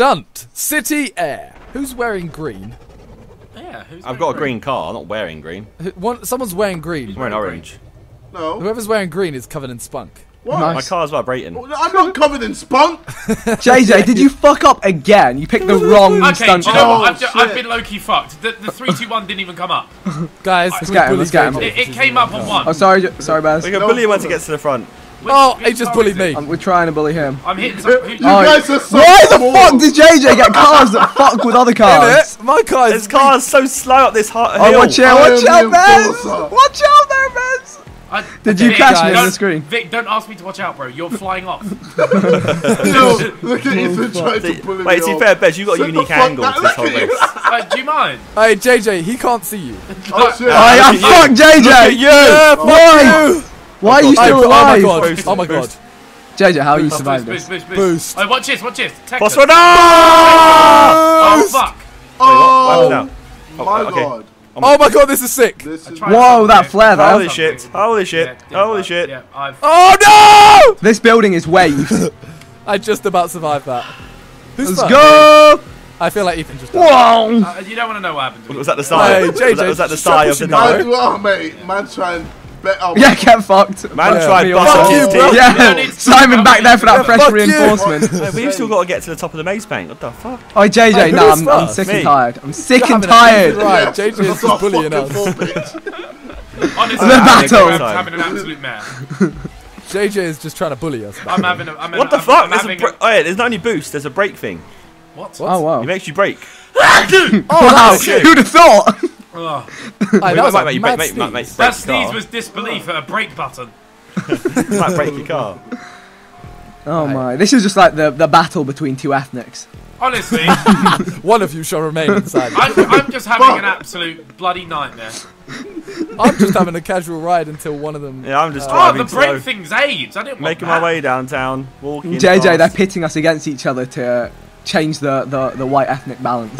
Stunt City Air. Who's wearing green? Yeah, who's I've got a green car. I'm not wearing green. Someone's wearing green. He's wearing orange. No. Whoever's wearing green is covered in spunk. What? Nice. My car's vibrating. Well, I'm not covered in spunk. JJ, did you fuck up again? You picked the wrong stunt car. Okay, do you know what? I've been low-key fucked. The 3-2-1 didn't even come up. Guys, let's get him. Let's get him. It came up on one. Oh, sorry, Baz. We can bully him once he gets to the front. Oh, he just bullied me. We're trying to bully him. I'm hitting something. You guys are so Why the fuck did JJ get cars that fuck with other cars? My car is... His car's so slow up this hot hill. Oh, watch out, Baz! Watch out there, Baz! Did you catch me on the screen? Vic, don't ask me to watch out, bro. You're flying off. No, look at Ethan trying to pull him off. Wait, to be fair, Bez, you got a unique angle to this whole race. Do you mind? Hey, JJ, he can't see you. Oh, shit. Fuck JJ! Look at you! Yeah, why? Why are you still alive? Oh, my God. JJ, how are you surviving this? Boost. Oh, watch this, watch this. What's going on? Oh, fuck. Oh, my God. Oh my God, this is sick! Whoa, that flare though! Holy shit! Holy shit! Holy shit! Oh no! This building is waved. I just about survived that. Let's go! I feel like Ethan just. Whoa! You don't want to know what happened. Was that the sigh? Was that the sigh of the night? Oh mate, man, trying. Yeah, get fucked. Man tried bust his teeth. Yeah, Simon back there for that fresh reinforcement. We've still got to get to the top of the Maze Bank. What the fuck? Oh, JJ, no, I'm sick and tired. I'm sick and tired. Right, JJ is bullying us. Honestly, I'm having an absolute mess. JJ is just trying to bully us. I'm having a. What the fuck? There's not any boost. There's a brake thing. What? Oh wow! It makes you brake. Oh wow! Who'd have thought? Oh. Mate, that sneeze was disbelief at a brake button. Might break your car. Oh my! This is just like the battle between two ethnics. Honestly, one of you shall remain inside. I'm just having an absolute bloody nightmare. I'm just having a casual ride until one of them. Yeah, I'm just driving the brake thing's AIDS. I didn't. Making my way downtown, walking. JJ, they're pitting us against each other to change the white ethnic balance.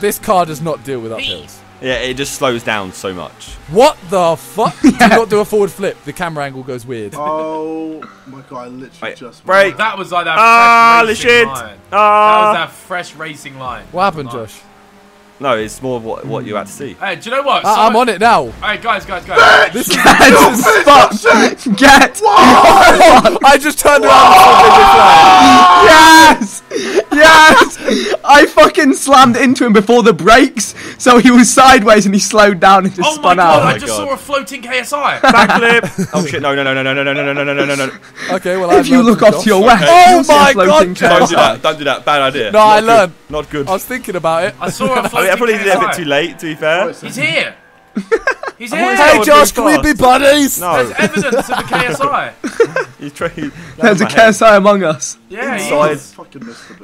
This car does not deal with uphills. Yeah, it just slows down so much. What the fuck? Yeah. You got to do a forward flip. The camera angle goes weird. Oh my God! I literally just brake. That was like that fresh racing line. That was that fresh racing line. What happened, Josh? No, it's more of what you had to see. Hey, do you know what? I'm on it now. Hey, guys! This is fucked. Get! I just turned around. Yes! Yes! I fucking slammed into him before the brakes, so he was sideways and he slowed down and just spun out. Oh my God! I just saw a floating KSI. Backflip. Oh shit! No! Okay, well if you look off to your left. Oh my God! Don't do that! Don't do that! Bad idea. No, I learned. Not good. I was thinking about it. I saw a floating. I probably did it a bit too late, to be fair. He's here! He's here! Hey Josh, can we be buddies? No. There's evidence of a KSI! There's a KSI among us. Yeah,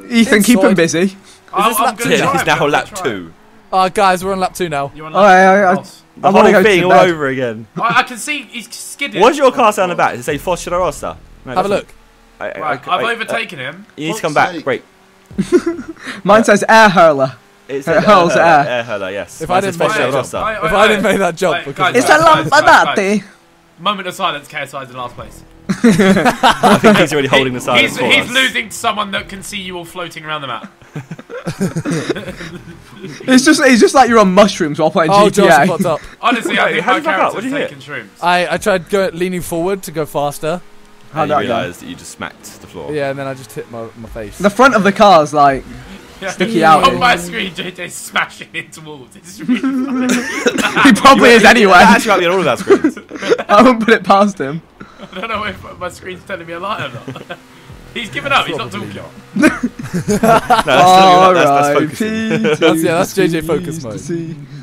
Ethan, keep him busy. It's now lap 2. Guys, we're on lap 2 now. I'm being all over again. I can see he's skidding. What's your car sound about? Does it say Foscia Rossa? Have a look. I've overtaken him. You need to come back. Great. Mine says air hurler. It's a hurls air hurler, yes. If I didn't make that jump, it's a lampadate. Moment of silence. KSI's in last place. I think he's already holding the silence. He's losing to someone that can see you all floating around the map. It's just like you're on mushrooms while playing GTA. Josh, up. Honestly, I think my character's taking shrooms. I tried leaning forward to go faster. I realised that you just smacked the floor. Yeah, and then I just hit my face. The front of the car's like. Sticky out. On my screen, JJ's smashing into walls. It's really funny. He probably is anyway. That actually might be on all of that screen. I wouldn't put it past him. I don't know if my screen's telling me a lie or not. He's given up. He's not talking. That's JJ focus mode.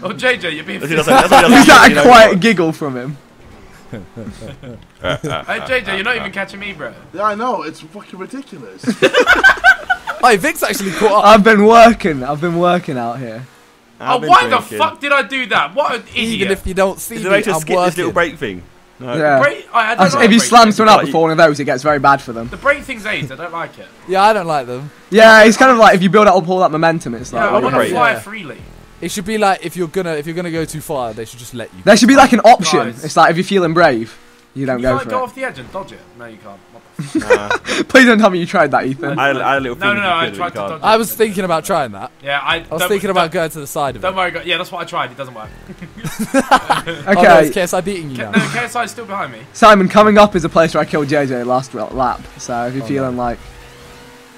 Oh, JJ, you're being. Is that a quiet giggle from him? Hey JJ, you're not even catching me, bro. Yeah, I know. It's fucking ridiculous. Hey, Vic's actually caught up. I've been working out here. Why the fuck did I do that? What an idiot. Even if you don't see me, I'm working. This little brake thing. No. Yeah. If you slam someone out before one of those, it gets very bad for them. The brake thing's AIDS, I don't like it. Yeah, I don't like them. Yeah, it's kind of like if you build up all that momentum, it's like... Yeah, I want to fly freely. It should be like if you're gonna go too far, they should just let you. There should be like an option. It's like if you're feeling brave. You don't go for it. You go off the edge and dodge it. No, you can't. Please don't tell me you tried that, Ethan. I tried to dodge it. I was thinking about trying that. Yeah, I was thinking about going to the side of it. Don't worry, yeah, that's what I tried. It doesn't work. Okay. Oh, no, it's KSI beating you now. No, KSI's still behind me. Simon, coming up is a place where I killed JJ last lap. So if you're feeling like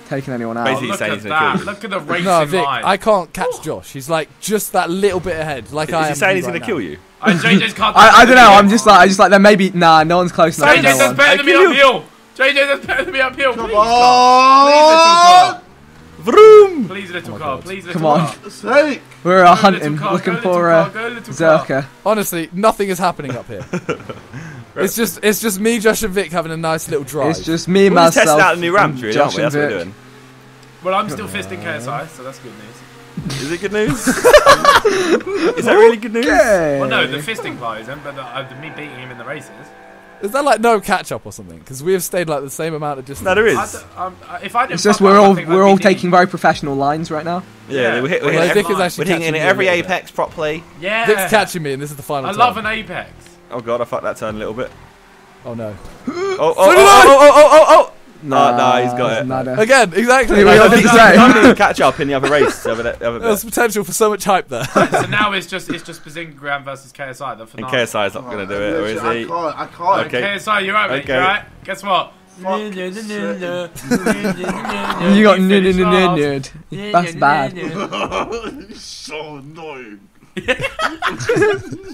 taking anyone out, basically look at that. Look at the racing line. I can't catch Josh. He's like just that little bit ahead. Like I am. Is he saying he's going to kill you? I don't know. I'm just like there may be nah, no one's close enough. JJ does better than me uphill. JJ does better than me uphill. Come on. Vroom. Please little car. Please little car. Come on. Sake. We're hunting, looking for Zerka. Honestly, nothing is happening up here. It's just me, Josh, and Vic having a nice little drive. It's just me, myself. We're testing out a new ramp, really, aren't we? That's what we're doing. Well, I'm still fisting KSI, so that's good news. Is it good news? Is that really good news? Okay. Well, no, the fisting part isn't, but me beating him in the races. Is that like no catch up or something? Because we have stayed like the same amount of distance. No, there is. It's just we're all taking very professional lines right now. Yeah, we're hitting every apex properly. Yeah, Vic's catching me, and this is the final. I love an apex. Oh god, I fucked that turn a little bit. Oh no. Oh! No, he's got it. Nada. Again, exactly. I catch up in the other race. There's potential for so much hype there. So now it's just Bazingagram versus KSI. The finale. And KSI's not going to do it, or is he? I can't. Okay. KSI, you're right, mate. Okay. You're right. Guess what? You got nerd. That's bad. So annoying.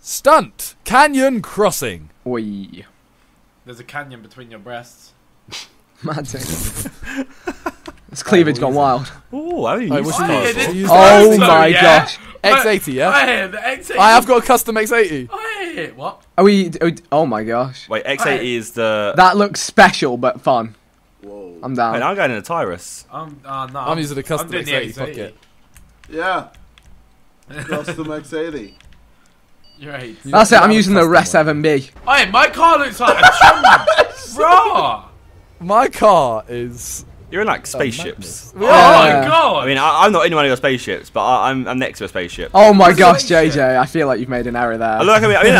Stunt Canyon Crossing. Oi. There's a canyon between your breasts. Magic. This cleavage gone wild. Ooh, I didn't use it. Oh my gosh. X-80, yeah? The X-80. I have got a custom X-80. What? Oh my gosh. Wait, X-80 is the... That looks special, but fun. Whoa. I'm down. Wait, I'm going in a Tyrus. I'm using a custom X-80 pocket. Yeah. Custom X-80. Right. That's it, I'm using the Res 7B. Hey, my car looks like a chum. Bro! My car is... You're in like spaceships. Oh my god! I mean, I'm not in one of your spaceships, but I'm next to a spaceship. Oh my gosh, JJ, I feel like you've made an error there. I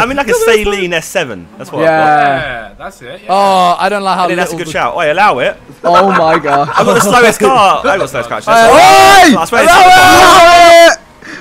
mean like a Saleen S7. That's what I've got. Yeah, that's it. Yeah. Oh, I don't like how that's a good shout. Oh, allow it. Oh my god. I've got the slowest car. I've got the slowest car. Allow it!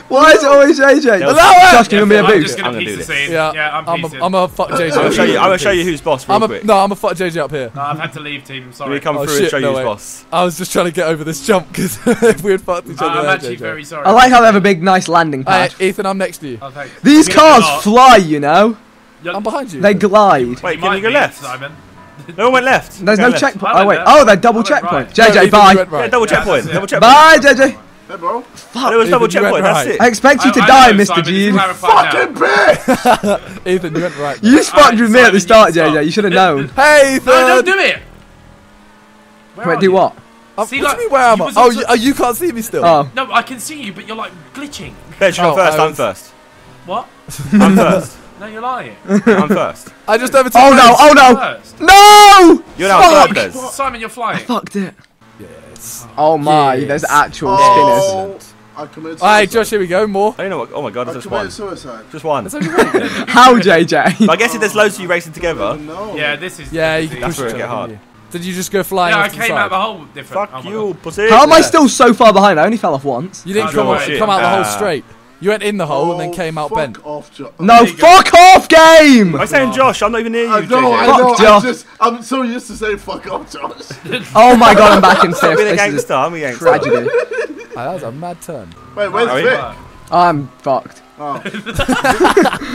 Why is it always JJ? Josh, give me a boost. I'm going to do this. Yeah, I'm a fuck JJ. I'm going to show you who's boss real quick. No, I'm a fuck JJ up here. No, I've had to leave team, sorry. We come through and show you who's boss. I was just trying to get over this jump because if we had fucked each other. I'm actually very sorry. I like how they have a big, nice landing pad. Ethan, I'm next to you. These cars fly, you know. I'm behind you. They glide. Wait, can you go left? No one went left. There's no checkpoint. Oh, wait. Oh, they're double checkpoint. JJ, bye. Yeah, double checkpoint. Bye, JJ. Hey, bro. Fuck. It was double checkpoint, that's it. I expect you to die, Mr. G. Fucking bitch! Ethan, you went right. You fucked with me at the start, JJ. You should have known. Hey, Ethan! No, don't do it! Wait, do what? See, like, where am I? Oh, you can't see me still. No, I can see you, but you're like glitching. Bitch, you're first, I'm first. What? I'm first. No, you're lying. I'm first. I just overtook. Oh no! You're now first. Simon, you're flying. I fucked it. Yes. Oh my, there's actual spinners. Alright, Josh, here we go, more. I don't know what, oh my god, it's just one. Suicide. Just one. How, JJ? I guess if there's loads of you racing together. Yeah, this is... Yeah, you can push it hard. Did you just go flying? Yeah, I came out the whole different... Fuck you, pussy. How am I still so far behind? I only fell off once. You didn't come out the hole straight. You went in the hole and then came out bent. No, fuck off, game! I'm saying Josh, I'm not even near you. I know, Josh. I'm so used to saying fuck off, Josh. Oh my god, I'm back in fifth. I'm a gangster. Tragedy. Oh, that was a mad turn. Wait, where's Vic? I'm fucked. Oh.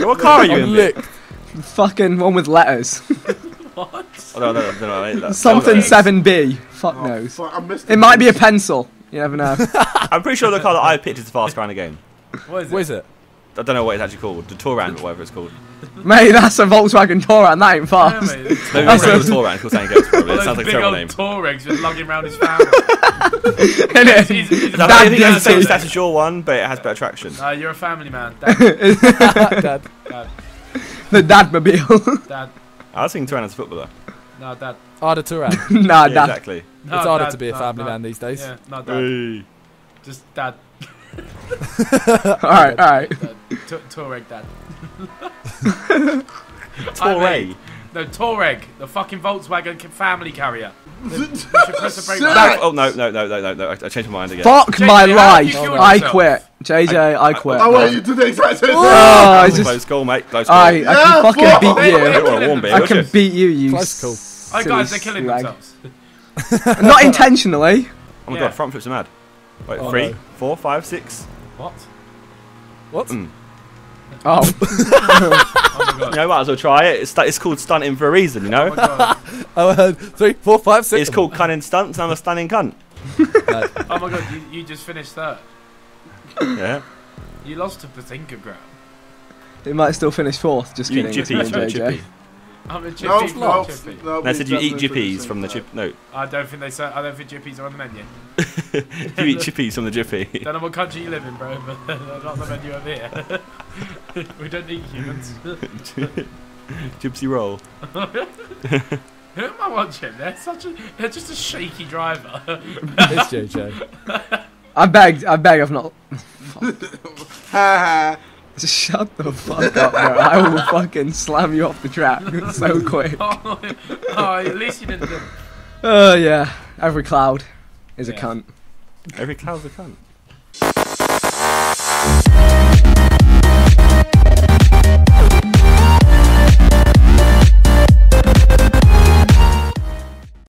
What car are you in? Licked. Fucking one with letters. What? Oh, no, something 7B. Fuck knows. It might be a pencil. You never know. I'm pretty sure the car that I picked is the fast car in the game. What is it? I don't know what it's actually called. The Touran, or whatever it's called. Mate, that's a Volkswagen Touran. That ain't fast. Yeah, maybe that's a Touran. It sounds like a terrible name. Touareg just lugging around his family. I think that's the same stats as your one, but it has better traction. You're a family man. Dad. Dad. The Dadmobile. Dad. I was thinking Touran as a footballer. No, Dad. Arda Turan. Nah, Dad. Exactly. No, it's harder to be a family man these days. Yeah, not Dad. Hey. Just Dad. Alright, alright. Touareg dad. Touareg. No, Touareg, the fucking Volkswagen family carrier. No, I changed my mind again. Fuck JJ, my life. I quit. JJ, I quit. I want you to do the exact same thing. Oh, it's just... Close call, mate. Close call. I can fucking beat you, you close call. Oh, guys, they're killing themselves. Not intentionally. Oh my god, front flips are mad. Wait, oh, 3, 4, 5, 6. What? What? Mm. Oh. Oh my god. You know, might as well try it. It's called stunting for a reason, you know? Oh my god. I heard 3, 4, 5, 6. It's called cunning stunts and I'm a stunning cunt. Oh my god, you just finished that. Yeah. You lost to Patinka Ground. It might still finish 4th, just kidding. You jippy. I'm a chippy. No, they said you eat jippies from the chip. No, I don't think they say. I don't think jippies are on the menu. You eat chippies from the jippy. Don't know what country you live in, bro, but they're not the menu over here. We don't eat humans. Gypsy roll. Who am I watching? They're just a shaky driver. It's JJ. I beg. I've not. Haha. Just shut the fuck up, bro. I will fucking slam you off the track so quick. Oh, at least you didn't do it. Oh, yeah. Every cloud is a cunt. Every cloud's a cunt.